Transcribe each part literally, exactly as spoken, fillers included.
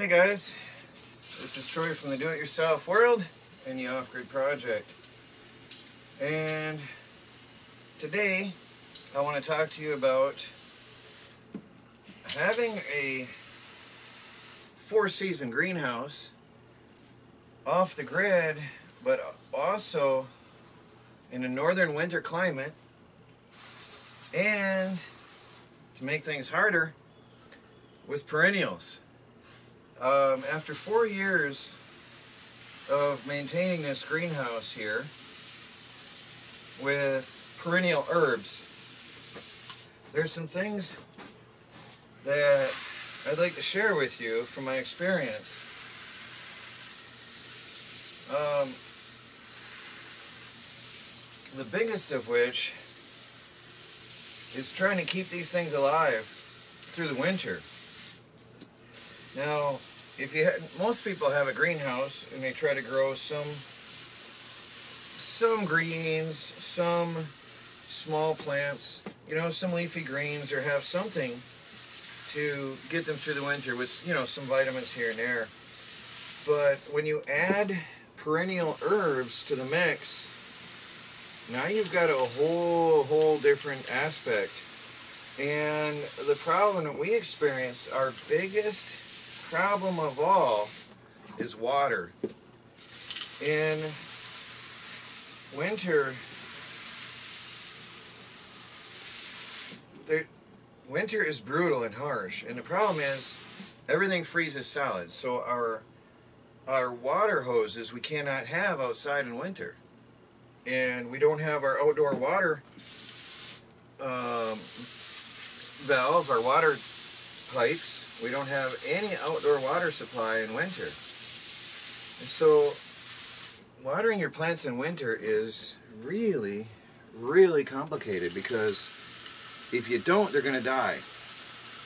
Hey guys, this is Troy from The Do It Yourself World and The Off Grid Project. And today I want to talk to you about having a four-season greenhouse off the grid, but also in a northern winter climate. And to make things harder, with perennials. Um, after four years of maintaining this greenhouse here with perennial herbs, there's some things that I'd like to share with you from my experience. Um, the biggest of which is trying to keep these things alive through the winter. Now, if you had, most people have a greenhouse and they try to grow some some greens, some small plants, you know, some leafy greens, or have something to get them through the winter with, you know, some vitamins here and there. But when you add perennial herbs to the mix, now you've got a whole whole different aspect. And the problem that we experience, our biggest problem of all, is water. In winter, there, winter is brutal and harsh, and the problem is everything freezes solid. So our our water hoses we cannot have outside in winter, and we don't have our outdoor water um, valve, our water pipes. We don't have any outdoor water supply in winter. And so watering your plants in winter is really, really complicated, because if you don't, they're going to die.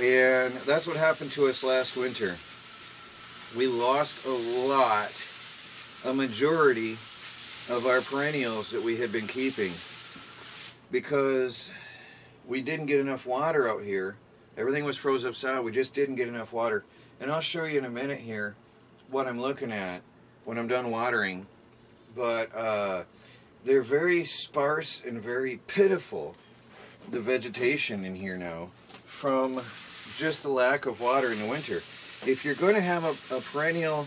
And that's what happened to us last winter. We lost a lot, a majority of our perennials that we had been keeping, because we didn't get enough water out here. Everything was froze up solid. We just didn't get enough water. And I'll show you in a minute here what I'm looking at when I'm done watering. But uh, they're very sparse and very pitiful, the vegetation in here now, from just the lack of water in the winter. If you're going to have a, a perennial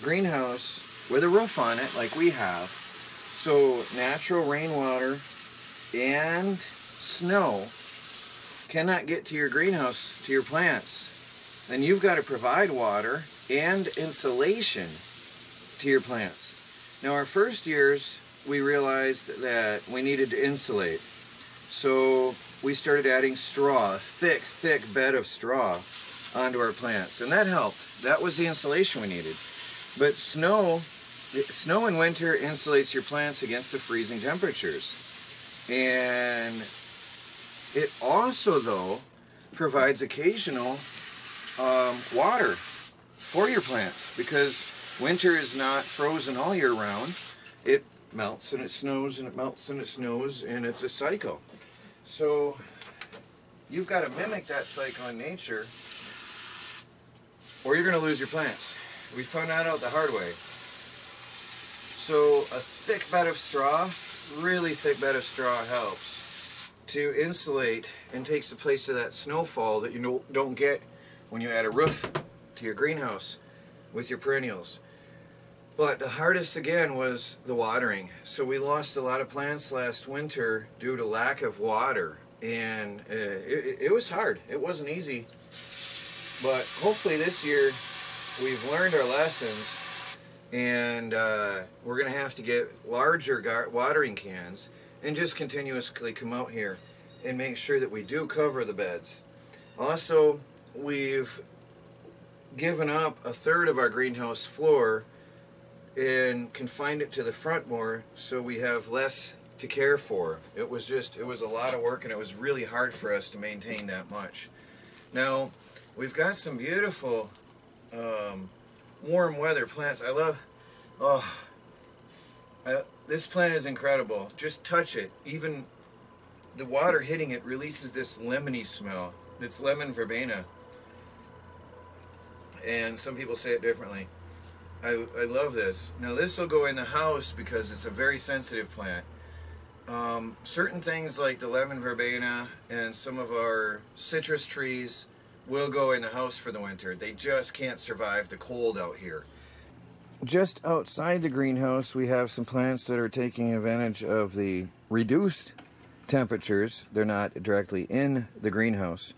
greenhouse with a roof on it, like we have, so natural rainwater and snow cannot get to your greenhouse, to your plants, then you've got to provide water and insulation to your plants. Now, our first years, we realized that we needed to insulate. So we started adding straw, a thick, thick bed of straw onto our plants. And that helped. That was the insulation we needed. But snow, snow in winter insulates your plants against the freezing temperatures. And it also, though, provides occasional um, water for your plants, because winter is not frozen all year round. It melts and it snows and it melts and it snows, and it's a cycle. So you've got to mimic that cycle in nature, or you're going to lose your plants. We found that out the hard way. So a thick bed of straw, really thick bed of straw, helps to insulate and takes the place of that snowfall that you don't get when you add a roof to your greenhouse with your perennials. But the hardest again was the watering. So we lost a lot of plants last winter due to lack of water, and uh, it, it was hard. It wasn't easy, but hopefully this year we've learned our lessons, and uh, we're gonna have to get larger gar watering cans and just continuously come out here and make sure that we do cover the beds. Also, we've given up a third of our greenhouse floor and confined it to the front more, so we have less to care for. It was just, it was a lot of work, and it was really hard for us to maintain that much. Now, we've got some beautiful um, warm weather plants. I love, oh, I, this plant is incredible. Just touch it. Even the water hitting it releases this lemony smell. It's lemon verbena. and some people say it differently. I, I love this. Now this will go in the house because it's a very sensitive plant. Um, certain things like the lemon verbena and some of our citrus trees will go in the house for the winter. They just can't survive the cold out here. Just outside the greenhouse we have some plants that are taking advantage of the reduced temperatures. They're not directly in the greenhouse,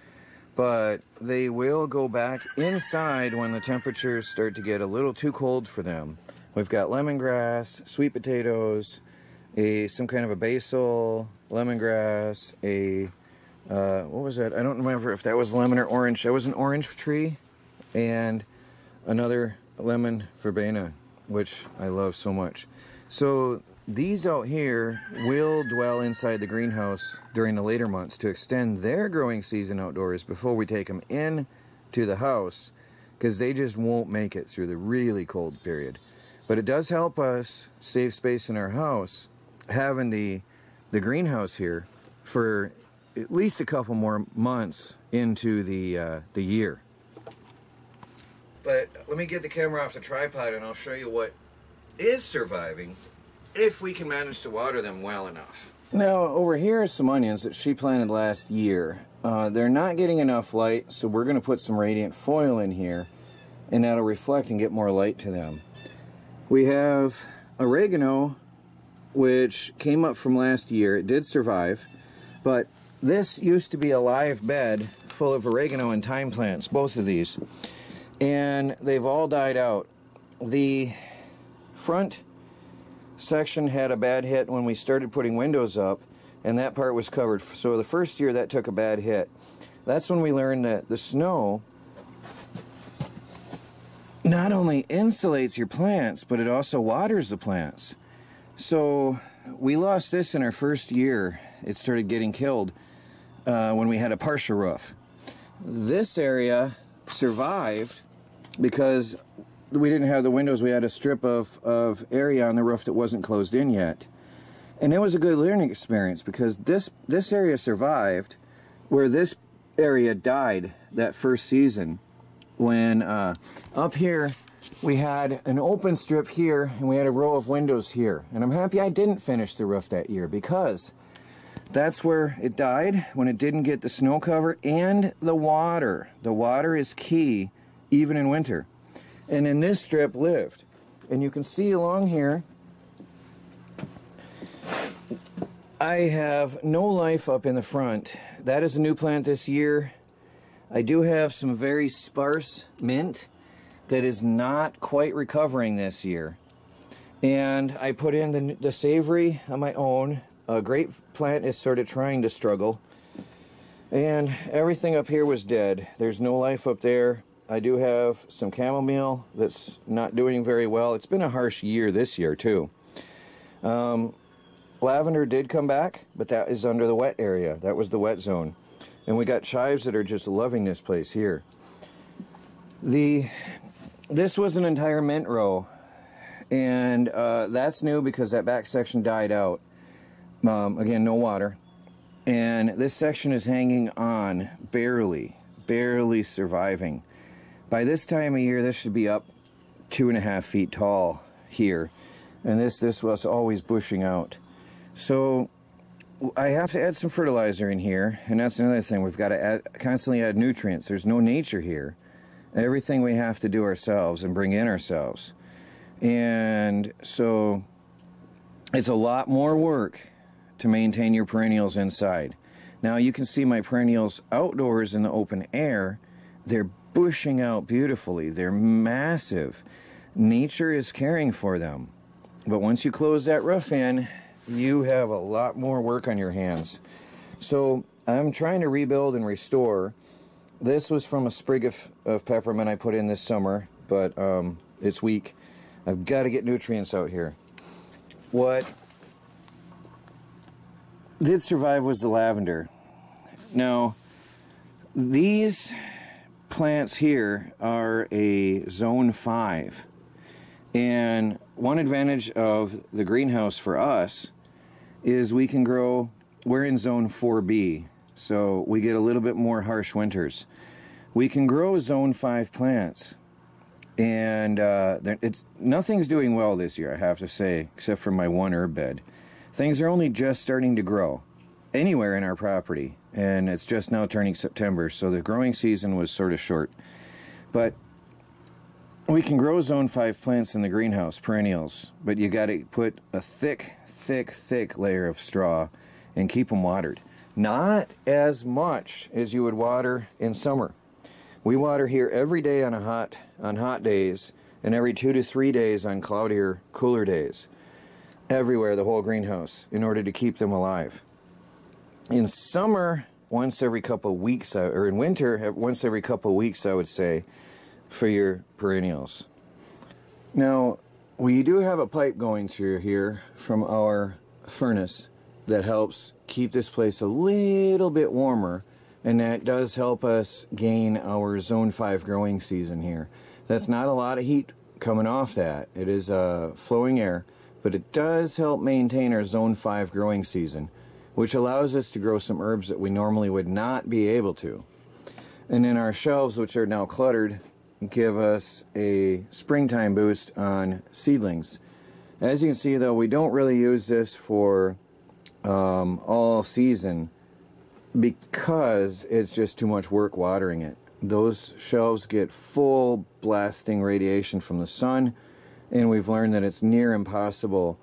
but they will go back inside when the temperatures start to get a little too cold for them. We've got lemongrass, sweet potatoes, a some kind of a basil, lemongrass, a uh, what was that? I don't remember if that was lemon or orange. That was an orange tree, and another lemon verbena, which I love so much. So these out here will dwell inside the greenhouse during the later months to extend their growing season outdoors before we take them in to the house, because they just won't make it through the really cold period. But it does help us save space in our house having the the greenhouse here for at least a couple more months into the uh, the year. But let me get the camera off the tripod and I'll show you what is surviving if we can manage to water them well enough. Now over here is some onions that she planted last year. Uh, they're not getting enough light, so we're going to put some radiant foil in here, and that'll reflect and get more light to them. We have oregano, which came up from last year. It did survive, but this used to be a live bed full of oregano and thyme plants, both of these, and they've all died out. The front section had a bad hit when we started putting windows up, and that part was covered. So the first year that took a bad hit. That's when we learned that the snow not only insulates your plants, but it also waters the plants. So we lost this in our first year. It started getting killed uh, when we had a partial roof. This area survived because we didn't have the windows. We had a strip of, of area on the roof that wasn't closed in yet. And it was a good learning experience because this, this area survived where this area died that first season. When uh, up here we had an open strip here and we had a row of windows here. And I'm happy I didn't finish the roof that year because that's where it died when it didn't get the snow cover and the water. The water is key even in winter. And then this strip lived. And you can see along here, I have no life up in the front. That is a new plant this year. I do have some very sparse mint that is not quite recovering this year. And I put in the, the savory on my own. A grape plant is sort of trying to struggle. And everything up here was dead. There's no life up there. I do have some chamomile that's not doing very well. It's been a harsh year this year too. Um, lavender did come back, but that is under the wet area. That was the wet zone. And we got chives that are just loving this place here. The this was an entire mint row, and uh, that's new because that back section died out. Um, again, no water, and this section is hanging on, barely, barely surviving. By this time of year, this should be up two and a half feet tall here. And this, this was always bushing out. So I have to add some fertilizer in here. And that's another thing. We've got to add, constantly add nutrients. There's no nature here. Everything we have to do ourselves and bring in ourselves. And so it's a lot more work to maintain your perennials inside. Now you can see my perennials outdoors in the open air. They're bushing out beautifully. They're massive. Nature is caring for them. But once you close that roof in, you have a lot more work on your hands. So I'm trying to rebuild and restore. This was from a sprig of, of peppermint I put in this summer, but um, it's weak. I've got to get nutrients out here. What did survive was the lavender. Now, these plants here are a zone five, and one advantage of the greenhouse for us is we can grow, we're in zone four B, so we get a little bit more harsh winters. We can grow zone five plants And uh, it's nothing's doing well this year, I have to say, except for my one herb bed. Things are only just starting to grow anywhere in our property, and it's just now turning September, so the growing season was sort of short. But we can grow zone five plants in the greenhouse, perennials, but you got to put a thick, thick, thick layer of straw and keep them watered. Not as much as you would water in summer. We water here every day on a hot on hot days, and every two to three days on cloudier, cooler days. Everywhere, the whole greenhouse, in order to keep them alive. In summer, once every couple of weeks, or in winter, once every couple of weeks, I would say, for your perennials. Now, we do have a pipe going through here from our furnace that helps keep this place a little bit warmer, and that does help us gain our zone five growing season here. That's not a lot of heat coming off that. It is uh, flowing air, but it does help maintain our zone five growing season, which allows us to grow some herbs that we normally would not be able to. And then our shelves, which are now cluttered, give us a springtime boost on seedlings. As you can see, though, we don't really use this for um, all season because it's just too much work watering it. Those shelves get full blasting radiation from the sun, and we've learned that it's near impossible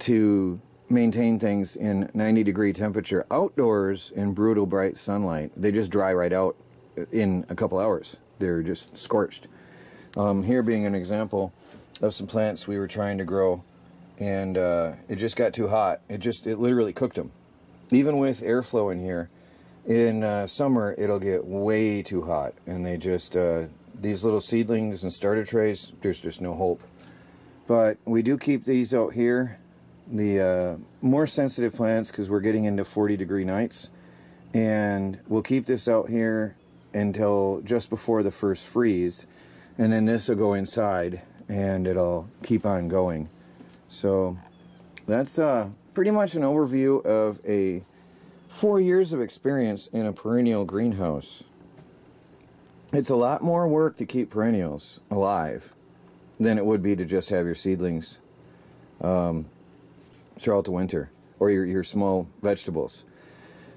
to maintain things in ninety degree temperature outdoors in brutal bright sunlight. They just dry right out in a couple hours. They're just scorched. Um, here being an example of some plants we were trying to grow, and uh, it just got too hot. It just, it literally cooked them. Even with airflow in here, in uh, summer it'll get way too hot, and they just, uh, these little seedlings and starter trays, there's just no hope. But we do keep these out here, the uh, more sensitive plants, because we're getting into forty degree nights, and we'll keep this out here until just before the first freeze, and then this will go inside and it'll keep on going. So that's uh, pretty much an overview of a four years of experience in a perennial greenhouse. It's a lot more work to keep perennials alive than it would be to just have your seedlings um, throughout the winter, or your, your small vegetables.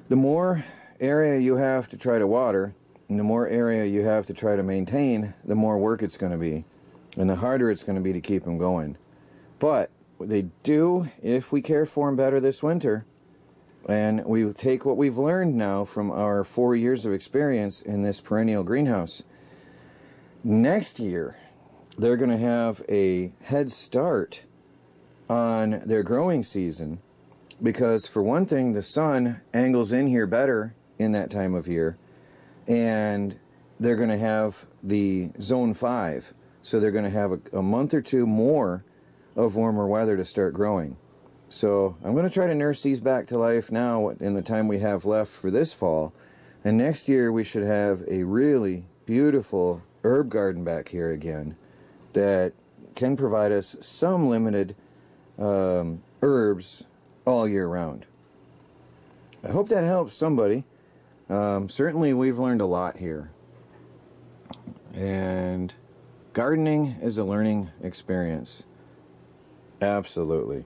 The more area you have to try to water, and the more area you have to try to maintain, the more work it's going to be, and the harder it's going to be to keep them going. But they do, if we care for them better this winter, and we take what we've learned now from our four years of experience in this perennial greenhouse, next year they're going to have a head start on their growing season, because for one thing, the sun angles in here better in that time of year, and they're going to have the zone five, so they're going to have a, a month or two more of warmer weather to start growing. So I'm going to try to nurse these back to life now in the time we have left for this fall, and next year we should have a really beautiful herb garden back here again that can provide us some limited um, herbs all year round. I hope that helps somebody. Um, certainly we've learned a lot here, and gardening is a learning experience. Absolutely.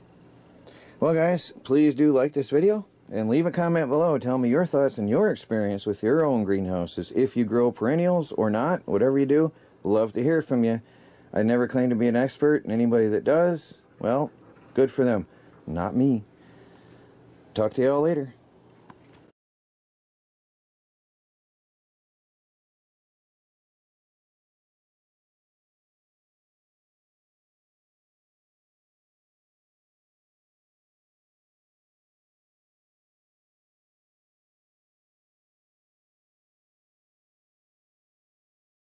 Well, guys, please do like this video and leave a comment below. Tell me your thoughts and your experience with your own greenhouses. If you grow perennials or not, whatever you do, love to hear from you. I never claim to be an expert, and anybody that does, well, good for them. Not me. Talk to y'all later.